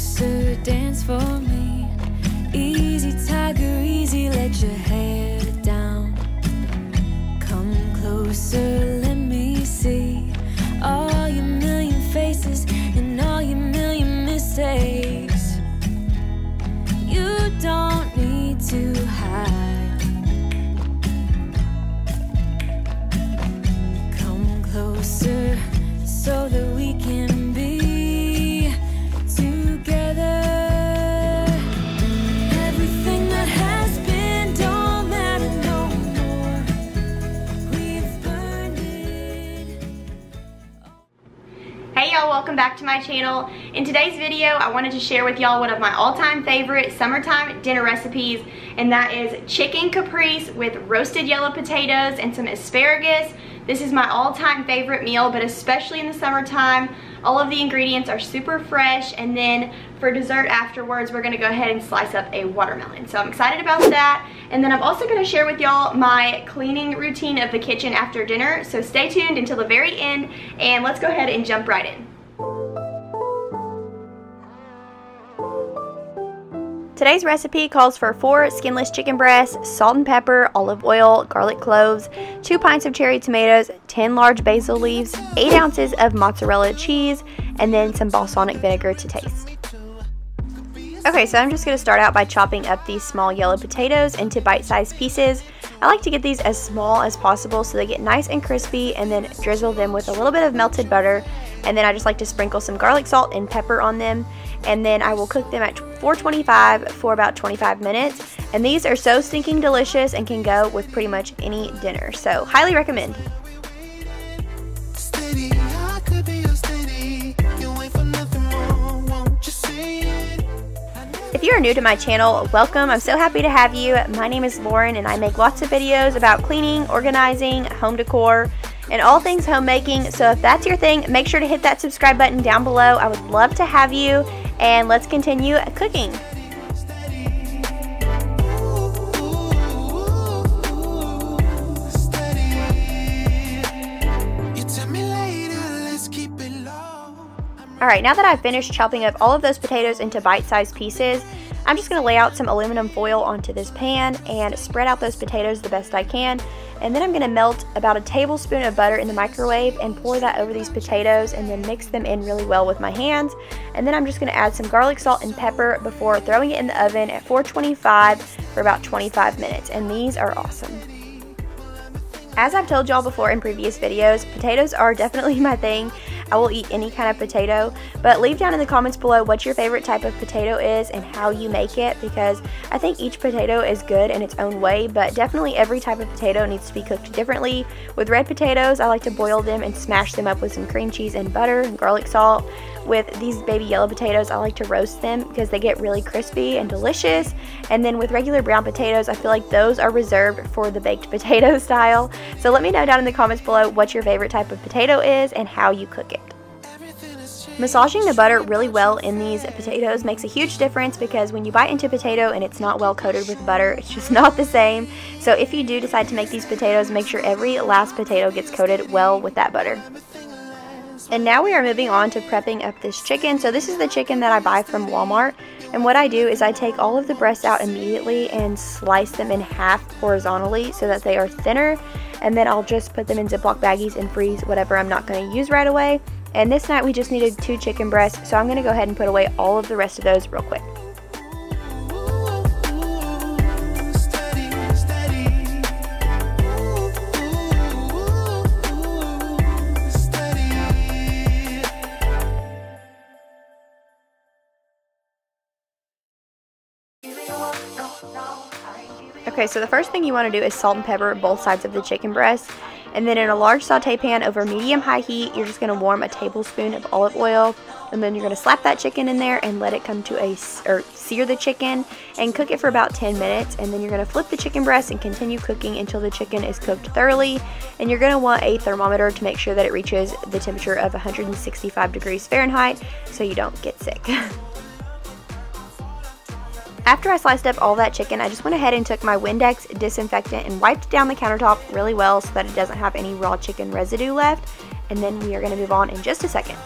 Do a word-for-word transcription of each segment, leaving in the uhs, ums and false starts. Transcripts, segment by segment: closer, dance for me. Easy tiger, easy, let your hair down. Come closer, let me see all your million faces and all your million mistakes. You don't need to hide. Come closer so that we can welcome back to my channel. In today's video, I wanted to share with y'all one of my all-time favorite summertime dinner recipes, and that is chicken caprese with roasted yellow potatoes and some asparagus. This is my all-time favorite meal, but especially in the summertime, all of the ingredients are super fresh, and then for dessert afterwards, we're gonna go ahead and slice up a watermelon. So I'm excited about that. And then I'm also gonna share with y'all my cleaning routine of the kitchen after dinner, so stay tuned until the very end, and let's go ahead and jump right in. Today's recipe calls for four skinless chicken breasts, salt and pepper, olive oil, garlic cloves, two pints of cherry tomatoes, ten large basil leaves, eight ounces of mozzarella cheese, and then some balsamic vinegar to taste. Okay, so I'm just going to start out by chopping up these small yellow potatoes into bite-sized pieces. I like to get these as small as possible so they get nice and crispy, and then drizzle them with a little bit of melted butter, and then I just like to sprinkle some garlic salt and pepper on them, and then I will cook them at four twenty-five for about twenty-five minutes. And these are so stinking delicious and can go with pretty much any dinner, so highly recommend. If you are new to my channel, welcome. I'm so happy to have you. My name is Lauren and I make lots of videos about cleaning, organizing, home decor, and all things homemaking. So if that's your thing, make sure to hit that subscribe button down below. I would love to have you, and let's continue cooking. Alright, now that I've finished chopping up all of those potatoes into bite-sized pieces, I'm just going to lay out some aluminum foil onto this pan and spread out those potatoes the best I can. And then I'm going to melt about a tablespoon of butter in the microwave and pour that over these potatoes, and then mix them in really well with my hands. And then I'm just going to add some garlic salt and pepper before throwing it in the oven at four twenty-five for about twenty-five minutes. And these are awesome. As I've told y'all before in previous videos, potatoes are definitely my thing. I will eat any kind of potato, but leave down in the comments below what your favorite type of potato is and how you make it, because I think each potato is good in its own way, but definitely every type of potato needs to be cooked differently. With red potatoes, I like to boil them and smash them up with some cream cheese and butter and garlic salt. With these baby yellow potatoes, I like to roast them because they get really crispy and delicious. And then with regular brown potatoes, I feel like those are reserved for the baked potato style. So let me know down in the comments below what your favorite type of potato is and how you cook it. Massaging the butter really well in these potatoes makes a huge difference, because when you bite into a potato and it's not well coated with butter, it's just not the same. So if you do decide to make these potatoes, make sure every last potato gets coated well with that butter. And now we are moving on to prepping up this chicken. So this is the chicken that I buy from Walmart. And what I do is I take all of the breasts out immediately and slice them in half horizontally so that they are thinner. And then I'll just put them in Ziploc baggies and freeze whatever I'm not going to use right away. And this night we just needed two chicken breasts, so I'm going to go ahead and put away all of the rest of those real quick. Okay, so the first thing you want to do is salt and pepper both sides of the chicken breast, and then in a large saute pan over medium-high heat, you're just going to warm a tablespoon of olive oil, and then you're going to slap that chicken in there and let it come to a, or sear the chicken and cook it for about ten minutes, and then you're going to flip the chicken breast and continue cooking until the chicken is cooked thoroughly, and you're going to want a thermometer to make sure that it reaches the temperature of one hundred sixty-five degrees Fahrenheit so you don't get sick. After I sliced up all that chicken, I just went ahead and took my Windex disinfectant and wiped down the countertop really well so that it doesn't have any raw chicken residue left. And then we are going to move on in just a second.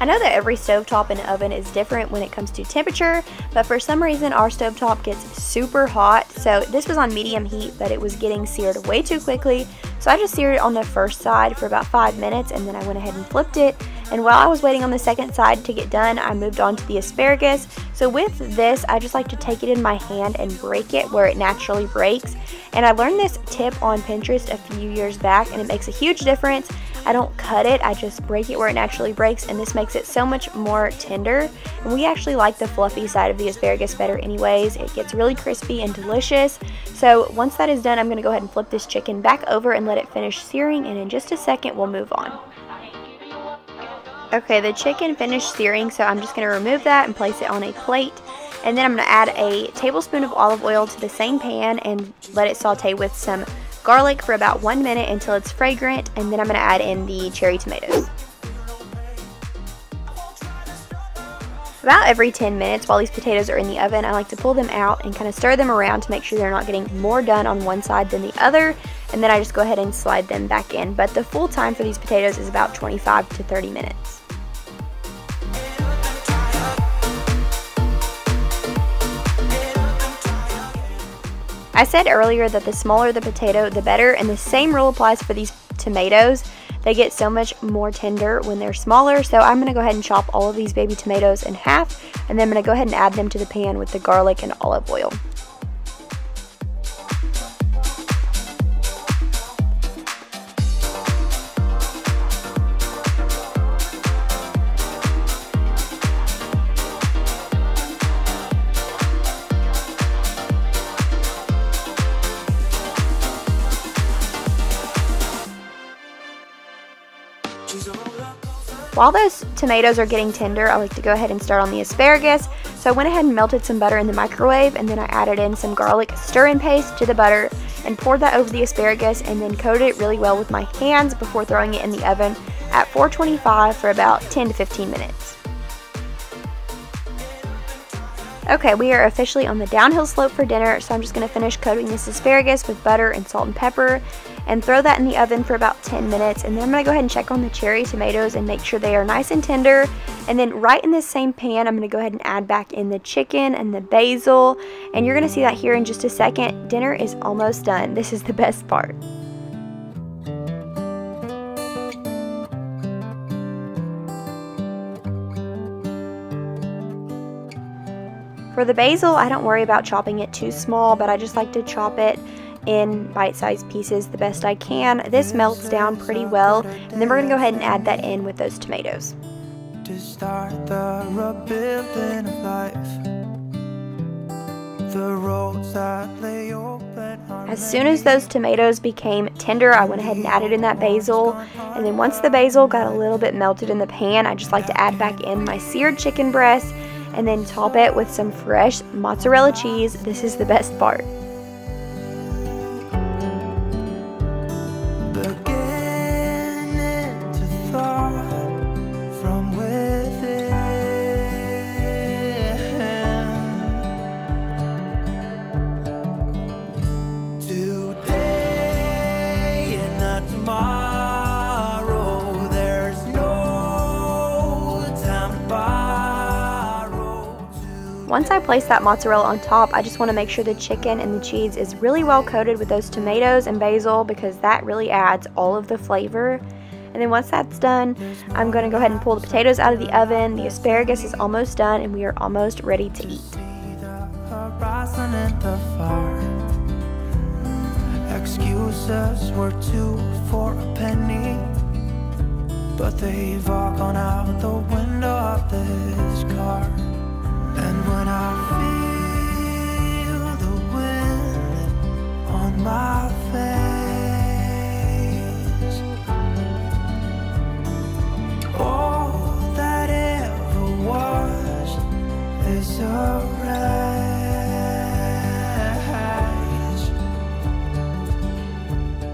I know that every stovetop and oven is different when it comes to temperature, but for some reason our stovetop gets super hot, so this was on medium heat, but it was getting seared way too quickly, so I just seared it on the first side for about five minutes and then I went ahead and flipped it. And while I was waiting on the second side to get done, I moved on to the asparagus. So with this, I just like to take it in my hand and break it where it naturally breaks. And I learned this tip on Pinterest a few years back and it makes a huge difference. I don't cut it, I just break it where it naturally breaks, and this makes it so much more tender. And we actually like the fluffy side of the asparagus better anyways. It gets really crispy and delicious. So once that is done, I'm going to go ahead and flip this chicken back over and let it finish searing, and in just a second we'll move on. Okay, the chicken finished searing, so I'm just going to remove that and place it on a plate. And then I'm going to add a tablespoon of olive oil to the same pan and let it saute with some garlic for about one minute until it's fragrant. And then I'm going to add in the cherry tomatoes. About every ten minutes while these potatoes are in the oven, I like to pull them out and kind of stir them around to make sure they're not getting more done on one side than the other. And then I just go ahead and slide them back in. But the full time for these potatoes is about twenty-five to thirty minutes. I said earlier that the smaller the potato, the better, and the same rule applies for these tomatoes. They get so much more tender when they're smaller, so I'm going to go ahead and chop all of these baby tomatoes in half, and then I'm going to go ahead and add them to the pan with the garlic and olive oil. While those tomatoes are getting tender, I like to go ahead and start on the asparagus. So I went ahead and melted some butter in the microwave, and then I added in some garlic stir-in paste to the butter and poured that over the asparagus, and then coated it really well with my hands before throwing it in the oven at four twenty-five for about ten to fifteen minutes. Okay, we are officially on the downhill slope for dinner, so I'm just going to finish coating this asparagus with butter and salt and pepper and throw that in the oven for about ten minutes, and then I'm going to go ahead and check on the cherry tomatoes and make sure they are nice and tender. And then right in this same pan, I'm going to go ahead and add back in the chicken and the basil, and you're going to see that here in just a second. Dinner is almost done. This is the best part. For the basil, I don't worry about chopping it too small, but I just like to chop it in bite-sized pieces the best I can. This melts down pretty well, and then we're going to go ahead and add that in with those tomatoes. To start the rebuilding of life, the roads that lay open. As soon as those tomatoes became tender, I went ahead and added in that basil, and then once the basil got a little bit melted in the pan, I just like to add back in my seared chicken breast, and then top it with some fresh mozzarella cheese. This is the best part. Once I place that mozzarella on top, I just want to make sure the chicken and the cheese is really well coated with those tomatoes and basil, because that really adds all of the flavor. And then once that's done, I'm going to go ahead and pull the potatoes out of the oven. The asparagus is almost done, and we are almost ready to eat. Excuses were two for a penny, but they've all gone out the window of this car. And when I feel the wind on my face, all that ever was is a rage.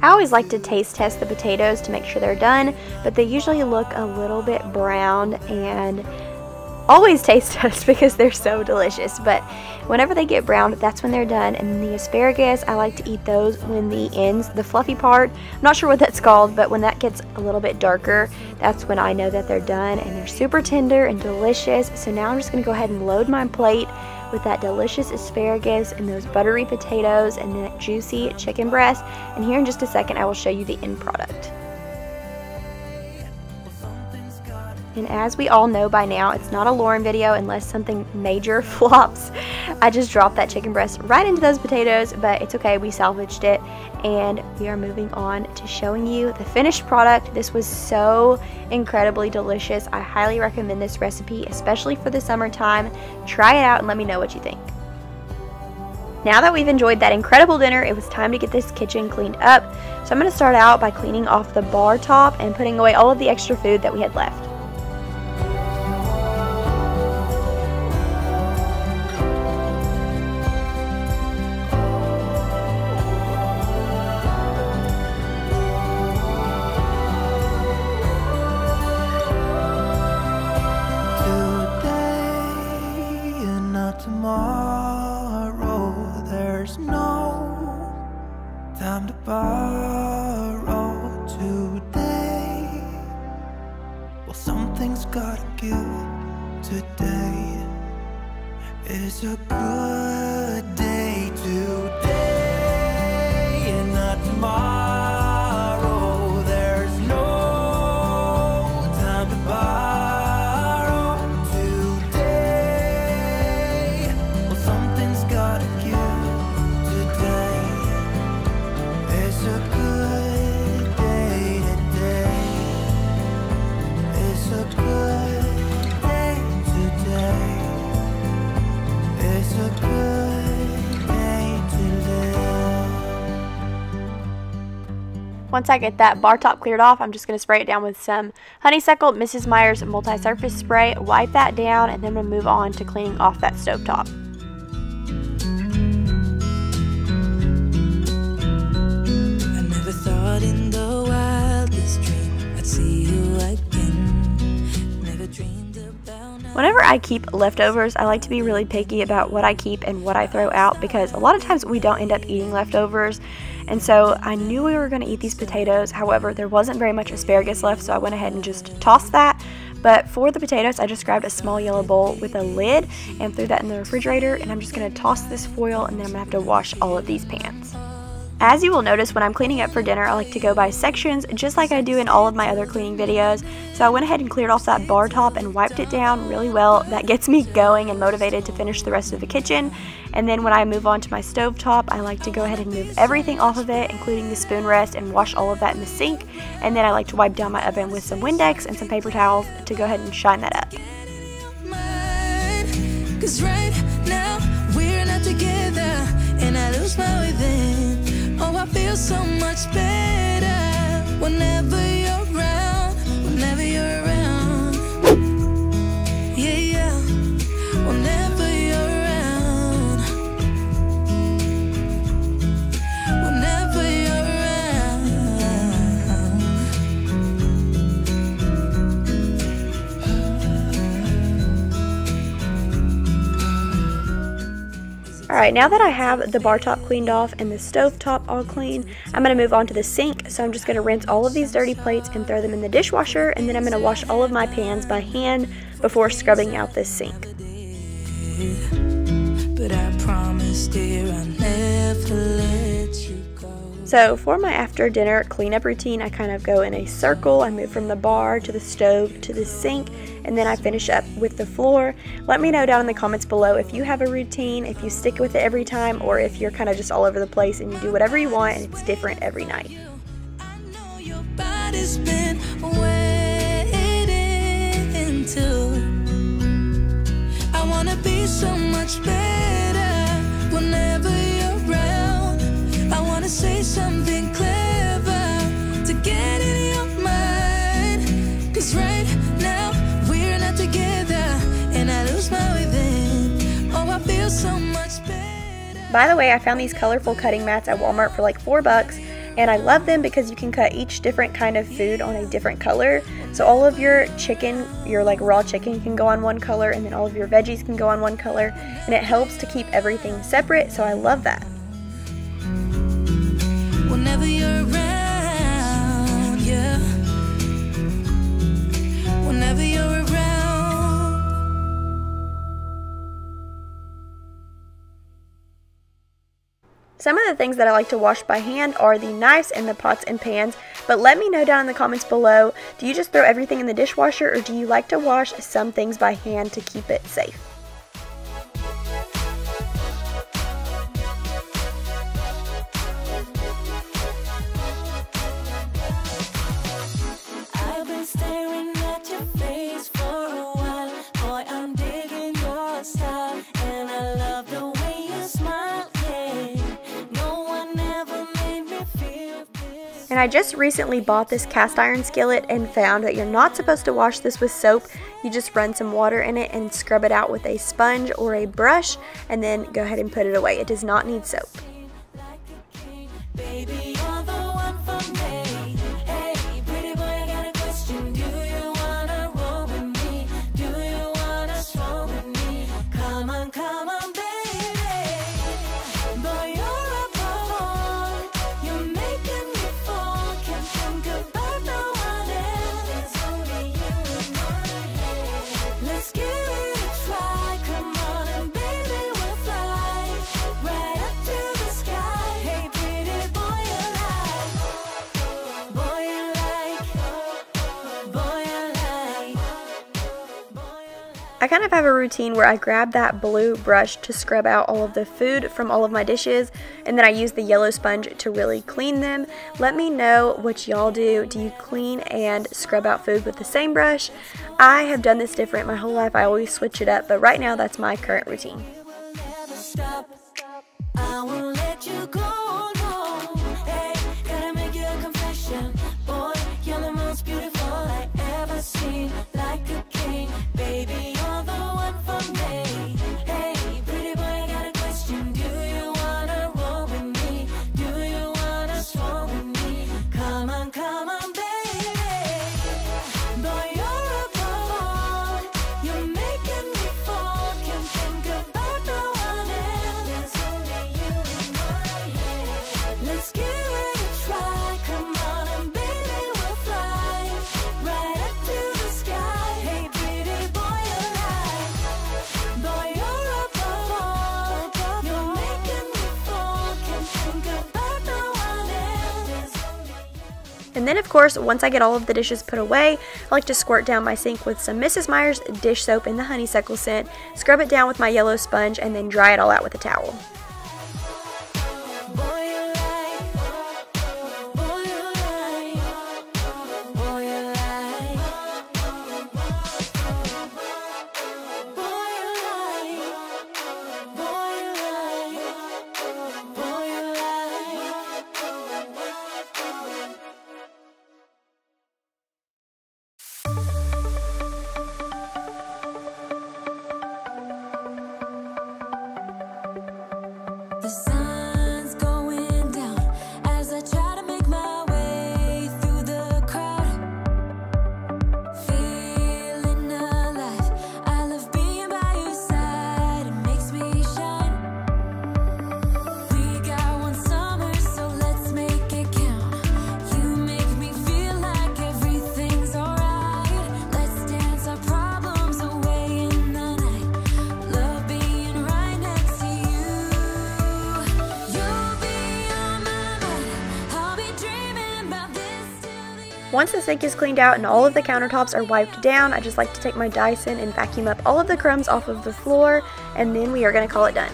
I always like to taste test the potatoes to make sure they're done, but they usually look a little bit brown and always taste test because they're so delicious. But Whenever they get browned, that's when they're done. And then the asparagus, I like to eat those when the ends, the fluffy part, I'm not sure what that's called, but when that gets a little bit darker, that's when I know that they're done, and they're super tender and delicious. So now I'm just gonna go ahead and load my plate with that delicious asparagus and those buttery potatoes and that juicy chicken breast. And here in just a second, I will show you the end product. And as we all know by now, it's not a Lauren video unless something major flops. I just dropped that chicken breast right into those potatoes, but it's okay, we salvaged it. And we are moving on to showing you the finished product. This was so incredibly delicious. I highly recommend this recipe, especially for the summertime. Try it out and let me know what you think. Now that we've enjoyed that incredible dinner, it was time to get this kitchen cleaned up. So I'm going to start out by cleaning off the bar top and putting away all of the extra food that we had left. Tomorrow, there's no time to borrow. Today, well, something's gotta give. Today is a good day. Today and not tomorrow. Once I get that bar top cleared off, I'm just going to spray it down with some Honeysuckle Missus Meyer's multi-surface spray, wipe that down, and then we'll move on to cleaning off that stove top. I never thought in the wildest dream I'd see you again. Never dreamed about. Whenever I keep leftovers, I like to be really picky about what I keep and what I throw out, because a lot of times we don't end up eating leftovers. And so I knew we were going to eat these potatoes. However, there wasn't very much asparagus left, so I went ahead and just tossed that. But for the potatoes, I just grabbed a small yellow bowl with a lid and threw that in the refrigerator. And I'm just going to toss this foil, and then I'm going to have to wash all of these pans. As you will notice, when I'm cleaning up for dinner, I like to go by sections, just like I do in all of my other cleaning videos. So I went ahead and cleared off that bar top and wiped it down really well. That gets me going and motivated to finish the rest of the kitchen. And then when I move on to my stove top, I like to go ahead and move everything off of it, including the spoon rest, and wash all of that in the sink. And then I like to wipe down my oven with some Windex and some paper towels to go ahead and shine that up. Cause right now, we're not together, and I lose my way then. Oh, I feel so much better whenever you're around, whenever you're around. Yeah, yeah, whenever you're around. Whenever you're around. All right, now that I have the bar top cleaned off and the stove top all clean, I'm going to move on to the sink. So I'm just going to rinse all of these dirty plates and throw them in the dishwasher, and then I'm going to wash all of my pans by hand before scrubbing out this sink. But I promise, dear, I'll never let you go. So for my after dinner cleanup routine, I kind of go in a circle. I move from the bar to the stove to the sink, and then I finish up with the floor. Let me know down in the comments below if you have a routine, if you stick with it every time, or if you're kind of just all over the place and you do whatever you want and it's different every night. I know your body's been waiting to. I wanna be so much better whenever you're around. I wanna say something clever to get in your mind. Cause right now, by the way, I found these colorful cutting mats at Walmart for like four bucks, And I love them because you can cut each different kind of food on a different color. So all of your chicken, your like raw chicken can go on one color, and then all of your veggies can go on one color. And it helps to keep everything separate, so I love that. Whenever you're around, yeah. Whenever you're around. Some of the things that I like to wash by hand are the knives and the pots and pans, but let me know down in the comments below, do you just throw everything in the dishwasher, or do you like to wash some things by hand to keep it safe? And I just recently bought this cast iron skillet and found that you're not supposed to wash this with soap. You just run some water in it and scrub it out with a sponge or a brush, and then go ahead and put it away. It does not need soap. I kind of have a routine where I grab that blue brush to scrub out all of the food from all of my dishes, and then I use the yellow sponge to really clean them. Let me know what y'all do. Do you clean and scrub out food with the same brush? I have done this different my whole life. I always switch it up, but right now that's my current routine. I won't let you go. And then of course, once I get all of the dishes put away, I like to squirt down my sink with some Missus Meyer's dish soap in the honeysuckle scent, scrub it down with my yellow sponge, and then dry it all out with a towel. Once the sink is cleaned out and all of the countertops are wiped down, I just like to take my Dyson and vacuum up all of the crumbs off of the floor, and then we are going to call it done.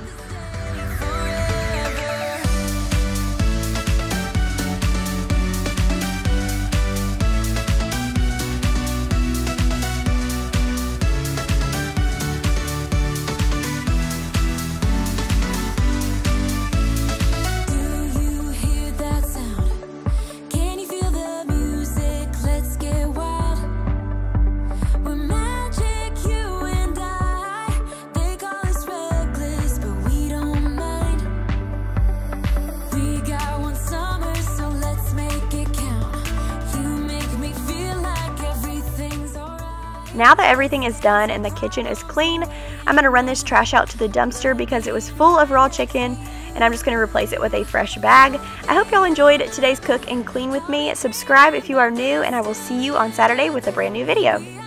But we Now that everything is done and the kitchen is clean, I'm gonna run this trash out to the dumpster because it was full of raw chicken, and I'm just gonna replace it with a fresh bag. I hope y'all enjoyed today's cook and clean with me. Subscribe if you are new, and I will see you on Saturday with a brand new video.